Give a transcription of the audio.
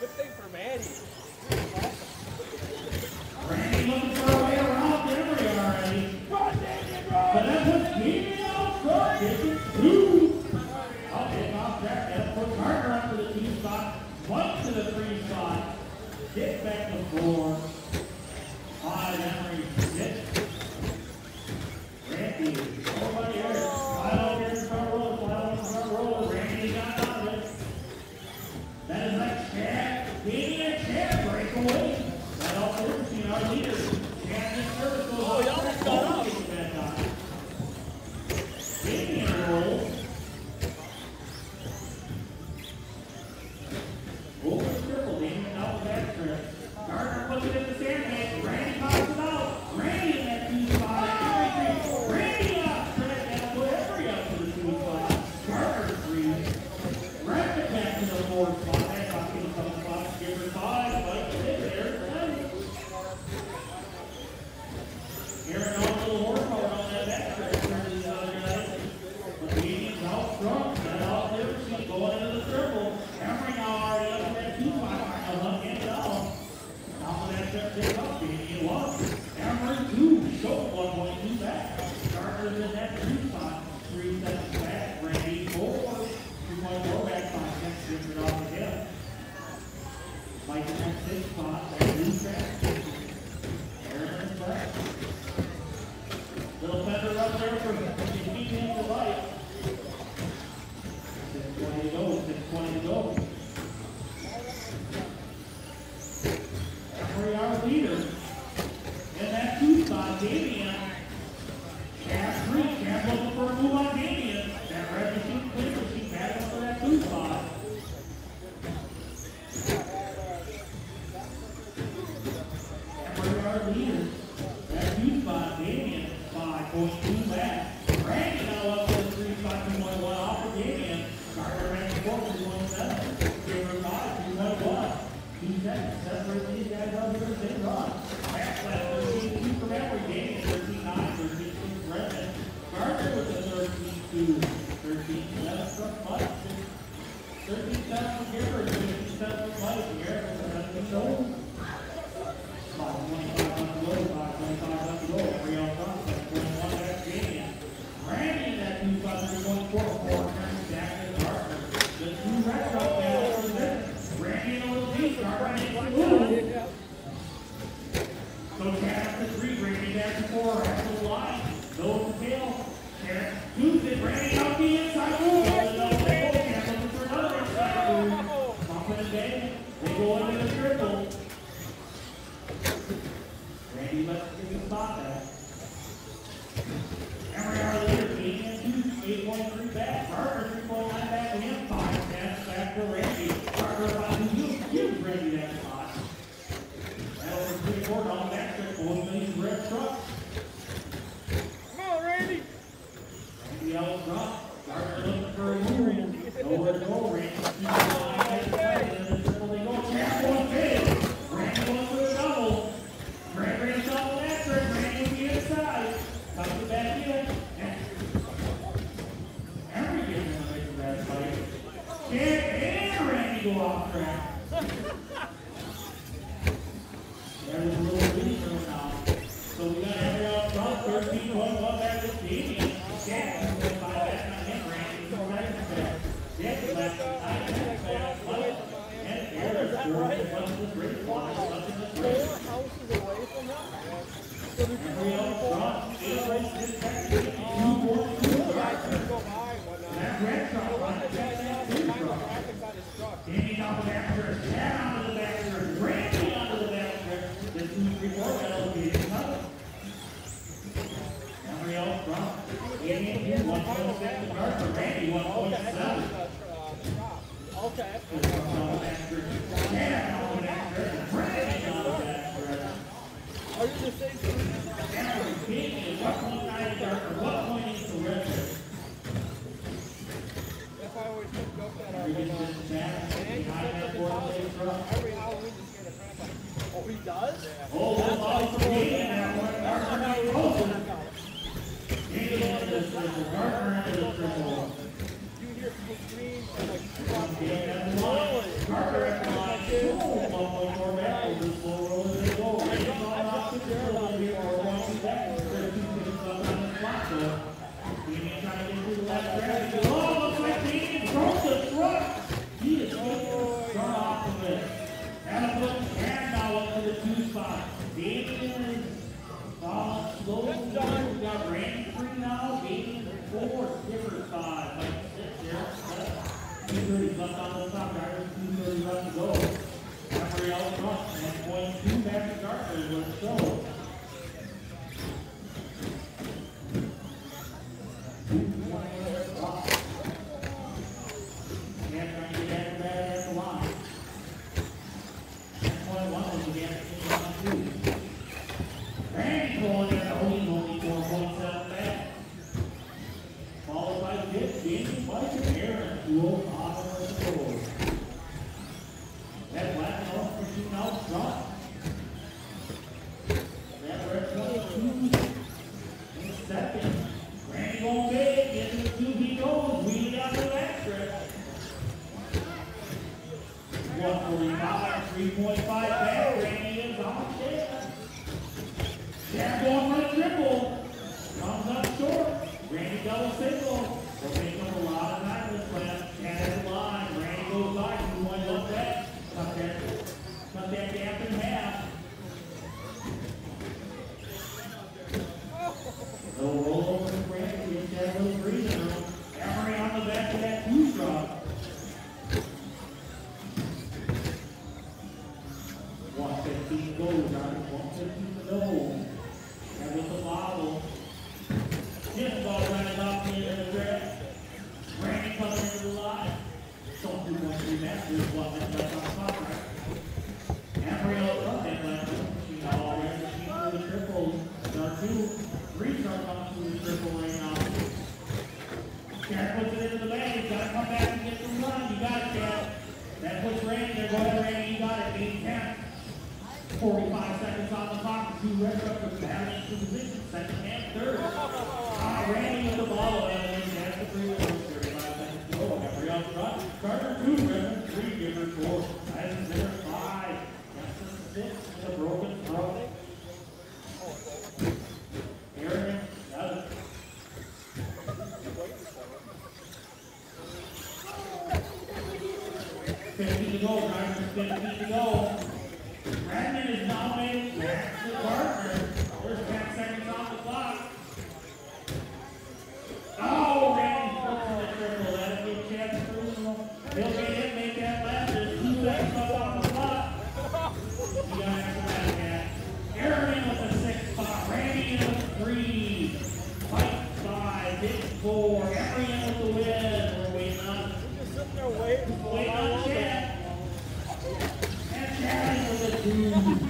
Good thing for Maddie. Awesome. Randy looking for a way around Emery already. Run, David, run! But that puts David out front. Gets it two. I'll take off track. That'll put Gartner up to the two spot. One to the three spot. Get back to the floor. On Emery. Randy. Nobody else. Gartner at the line. Waiting on Chad. And Chad with a two.